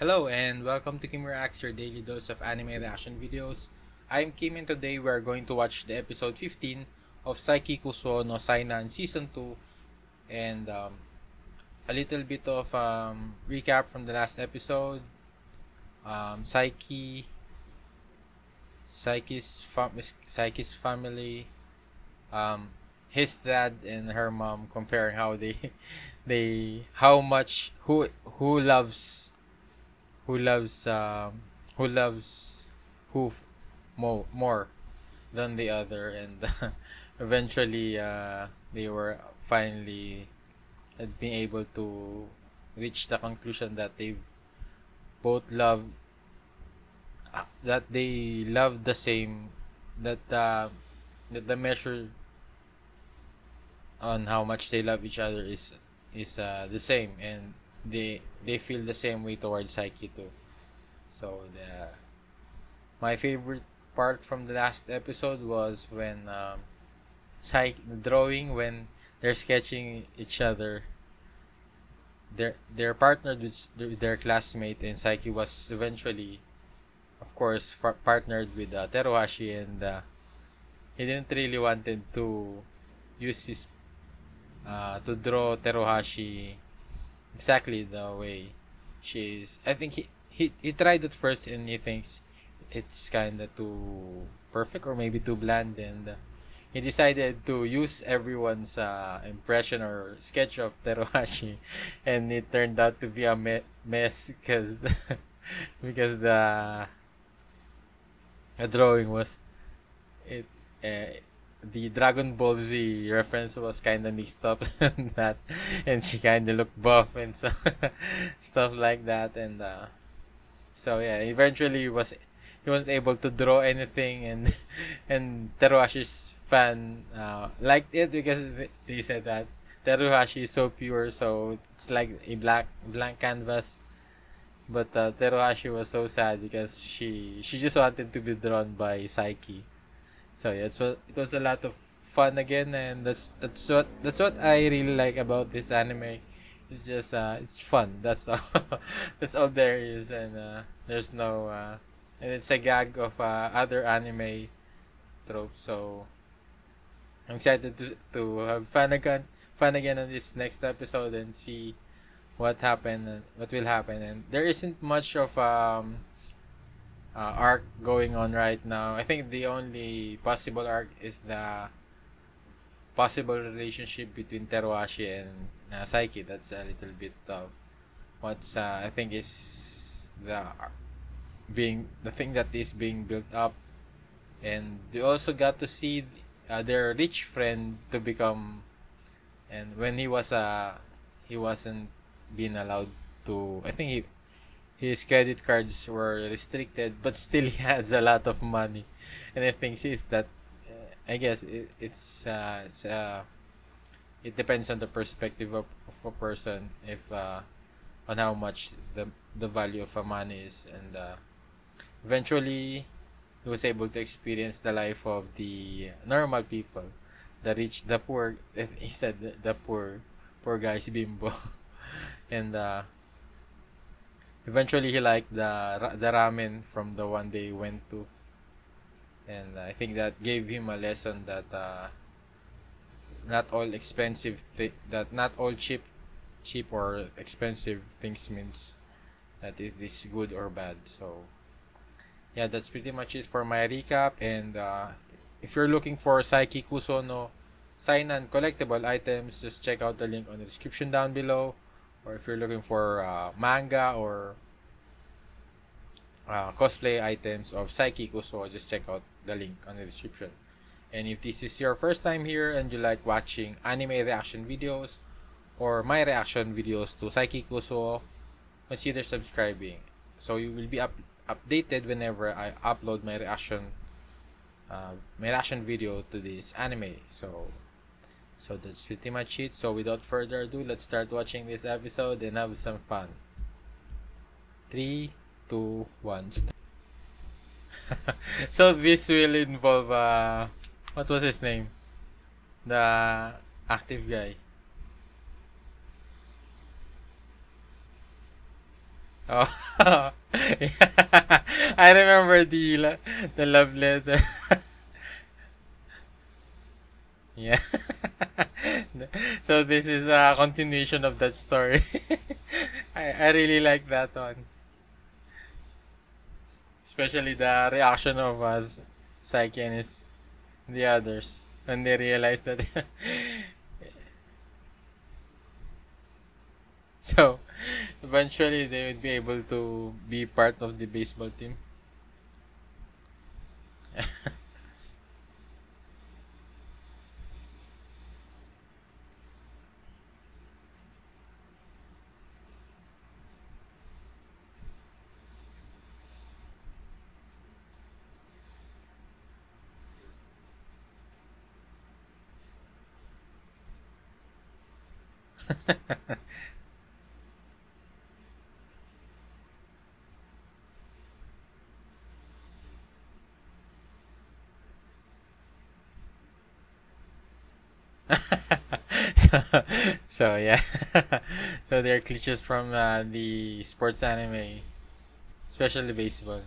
Hello and welcome to Kim Reacts, your daily dose of anime reaction videos. I'm Kim and today we are going to watch the episode 15 of Saiki Kusuo no Psi Nan Season 2 and a little bit of recap from the last episode. Saiki's family, his dad and her mom comparing how who loves who more than the other, and eventually they were finally being able to reach the conclusion that they love the same, that the measure on how much they love each other is the same, and they feel the same way towards Saiki too. So my favorite part from the last episode was when when they're sketching each other. They're partnered with their classmate, and Saiki was eventually, of course, partnered with Teruhashi, and he didn't really wanted to use his to draw Teruhashi exactly the way she is. I think he tried at first and he thinks it's kinda too perfect or maybe too bland, and he decided to use everyone's impression or sketch of Teruhashi, and it turned out to be a mess because the drawing was the Dragon Ball Z reference was kind of mixed up and that, and she kind of looked buff and so stuff like that, and so yeah, eventually he wasn't able to draw anything, and Teruhashi's fan liked it because they said that Teruhashi is so pure, so it's like a blank canvas, but Teruhashi was so sad because she just wanted to be drawn by Saiki. So yeah, it was a lot of fun again, and that's what I really like about this anime. It's just it's fun. That's all. That's all there is, and there's no and it's a gag of other anime tropes. So I'm excited to have fun again on this next episode and see what will happen. And there isn't much of arc going on right now. I think the only possible arc is the possible relationship between Teruhashi and Saiki. That's a little bit of what's I think is the thing that is being built up, and we also got to see their rich friend to become, and when he wasn't being allowed to, I think his credit cards were restricted, but still he has a lot of money, and I think she's that. I guess it depends on the perspective of a person, if on how much the value of a money is, and eventually he was able to experience the life of the normal people, the rich, the poor. He said the poor guys, bimbo, and. Eventually, he liked the ramen from the one they went to, and I think that gave him a lesson that not all cheap or expensive things means that it is good or bad. So yeah, that's pretty much it for my recap. And if you're looking for Saiki Kusuo no Psi Nan collectible items, just check out the link on the description down below. Or if you're looking for manga or cosplay items of Saiki Kusuo, just check out the link on the description. And if this is your first time here and you like watching anime reaction videos or my reaction videos to Saiki Kusuo, consider subscribing so you will be updated whenever I upload my reaction video to this anime. So that's pretty much it. So without further ado, let's start watching this episode and have some fun. 3, 2, 1, start. So this will involve what was his name? The active guy. Oh. Yeah. I remember the love letter. Yeah. So this is a continuation of that story. I really like that one. Especially the reaction of Saiki and the others when they realize that. So eventually they would be able to be part of the baseball team. So yeah. So they're cliches from the sports anime, especially baseball.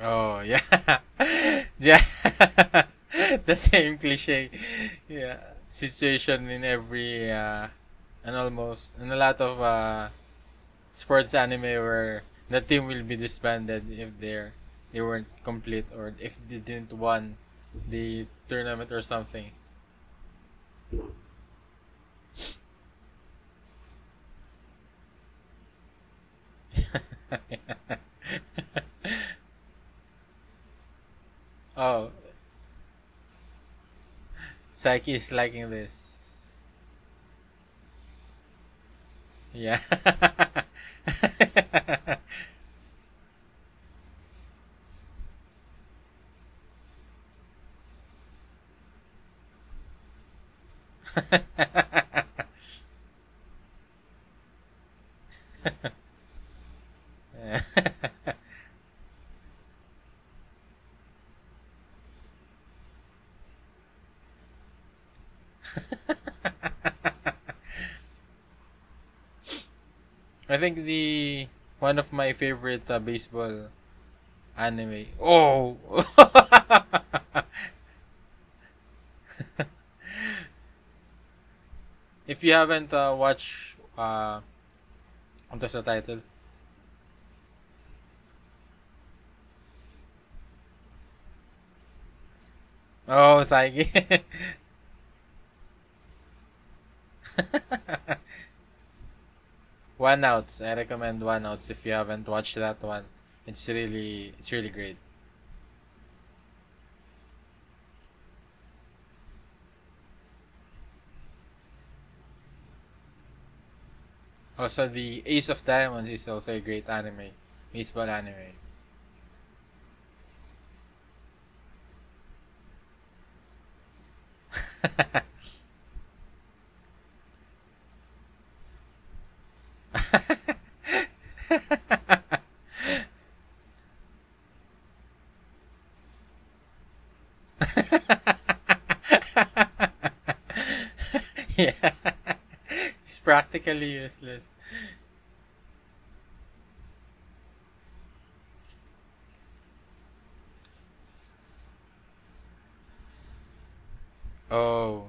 Oh yeah. Yeah. The same cliche, yeah, situation in every and a lot of sports anime where the team will be disbanded if they weren't complete, or if they didn't won the tournament or something. Oh, Saiki is liking this. Yeah. I think the one of my favorite baseball anime. Oh. If you haven't watched what's the title? Oh, Saiki. One Outs. I recommend One Outs if you haven't watched that one. It's really great. Also, the Ace of Diamonds is also a great anime, baseball anime. Yeah. It's practically useless. Oh.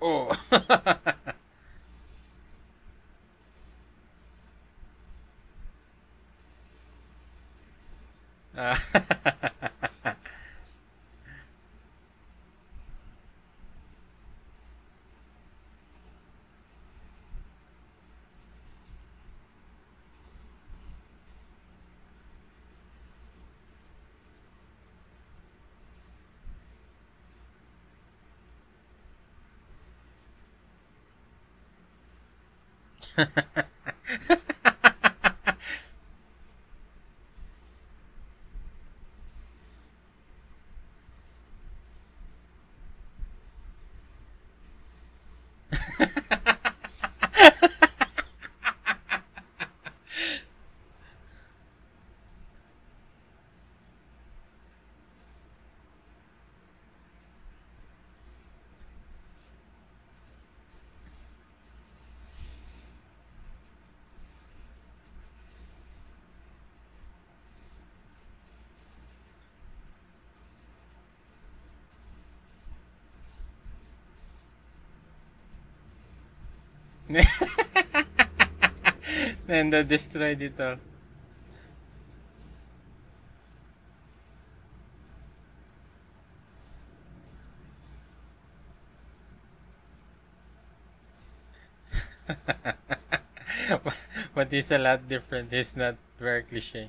Oh. Nendo destroyed it all. What is a lot different is not very cliche.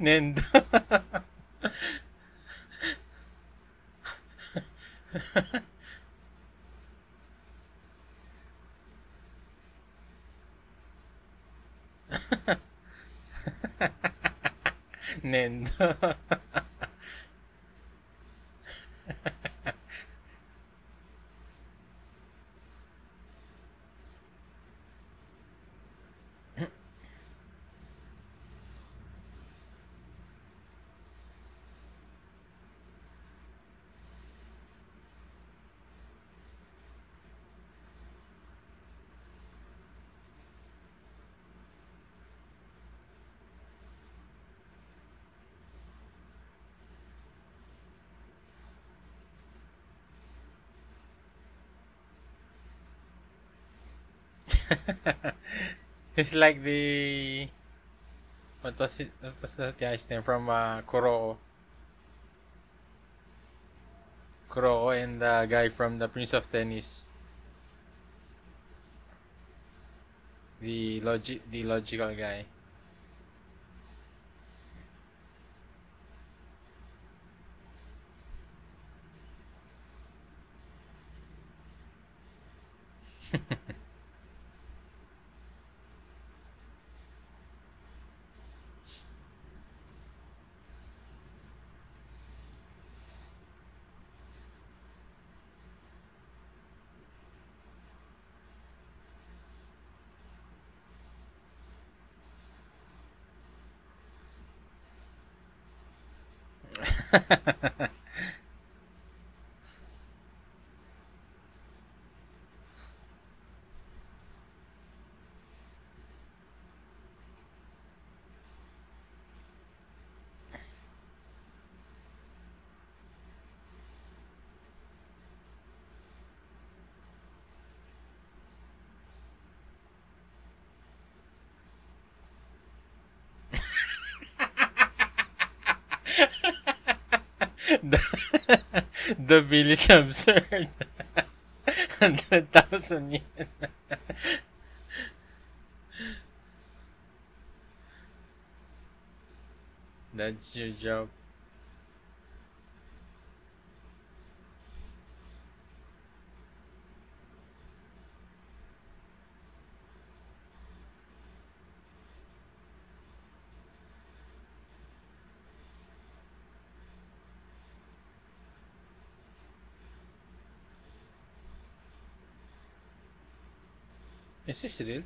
Nendo. Nendo. It's like the... What was it? What was that guy's name from Kuroo? Kuroo and the guy from the Prince of Tennis. The logical guy. The bill is absurd. 100,000 yen. That's your job. Is this real?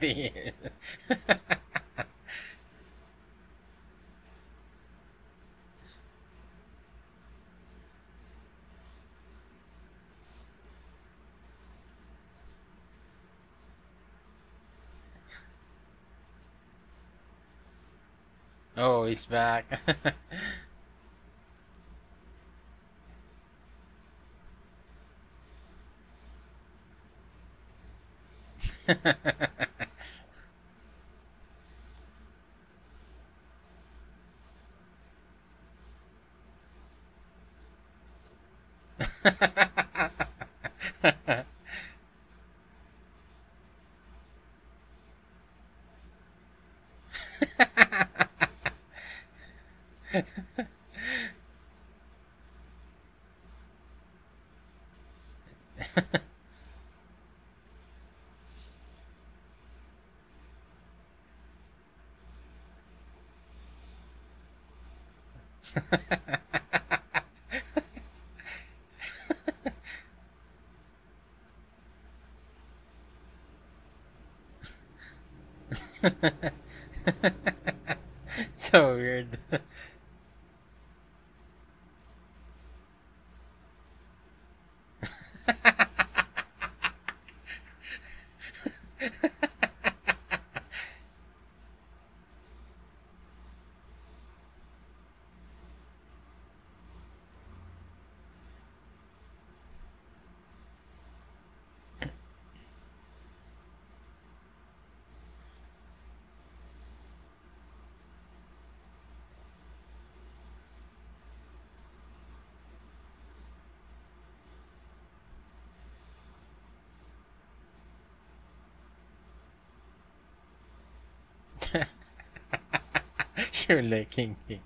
Dear. Oh, he's back. So weird. You're liking me.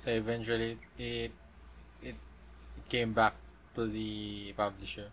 So eventually it came back to the publisher.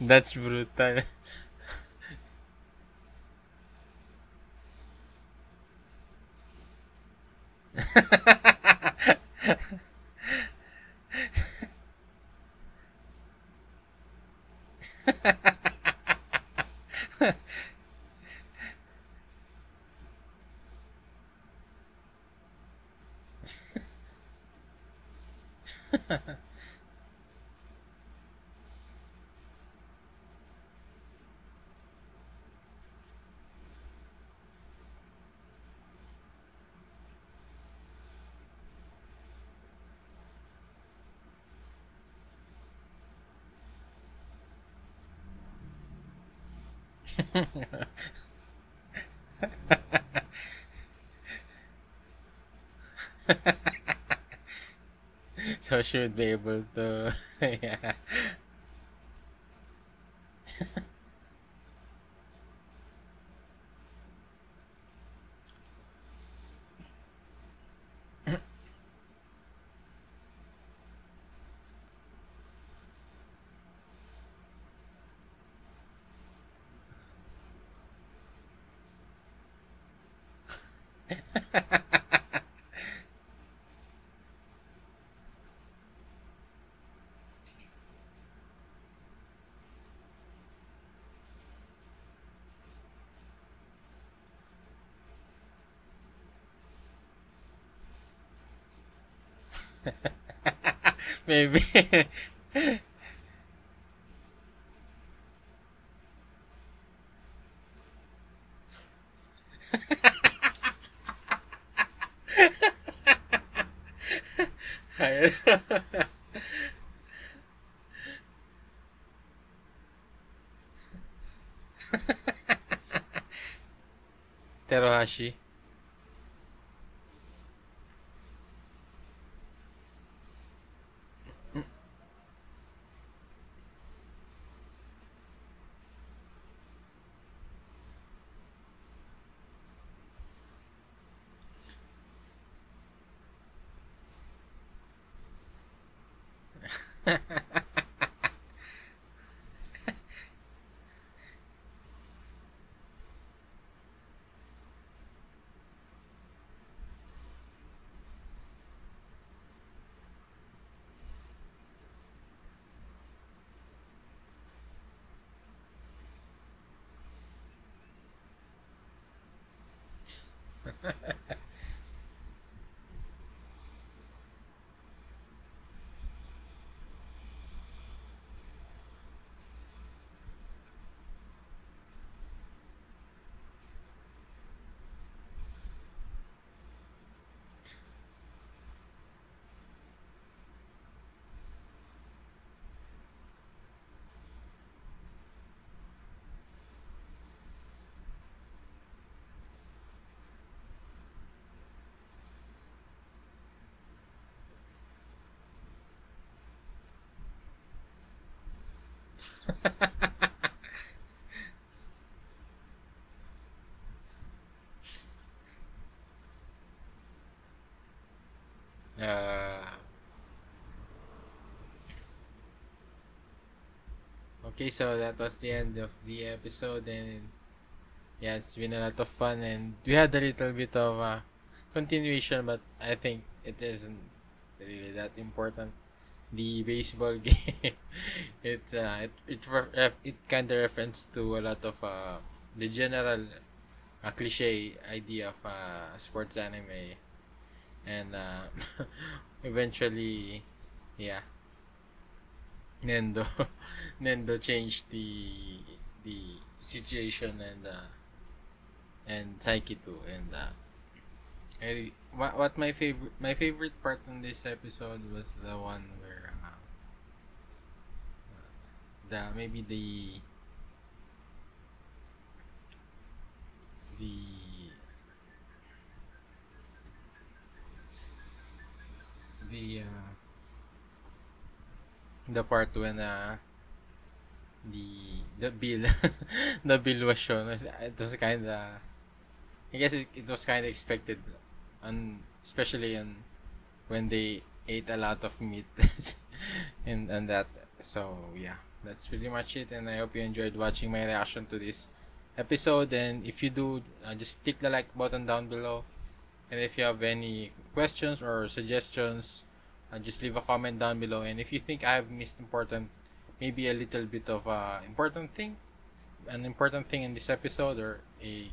That's brutal. So she would be able to, yeah. Maybe. Teruhashi. Okay, so that was the end of the episode, and yeah, it's been a lot of fun, and we had a little bit of a continuation, but I think it isn't really that important. The baseball game, it kind of references to a lot of the general cliche idea of sports anime, and eventually, yeah, Nendo changed the situation, and Saiki too, and what my favorite part on this episode was the one where that maybe the part when the bill the bill was shown, it was kinda, I guess it was kinda expected, and especially on when they ate a lot of meat and that. So yeah, that's pretty much it, and I hope you enjoyed watching my reaction to this episode. And if you do, just click the like button down below, and if you have any questions or suggestions, just leave a comment down below. And if you think I've missed important, maybe a little bit of an important thing in this episode, or a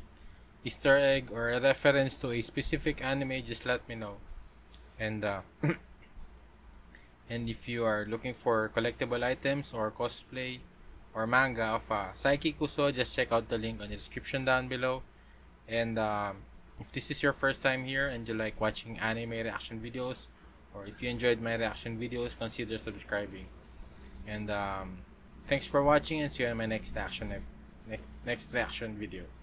Easter egg or a reference to a specific anime, just let me know. And and if you are looking for collectible items or cosplay or manga of Saiki Kusuo, just check out the link on the description down below. And if this is your first time here and you like watching anime reaction videos, or if you enjoyed my reaction videos, consider subscribing. And thanks for watching, and see you in my next reaction video.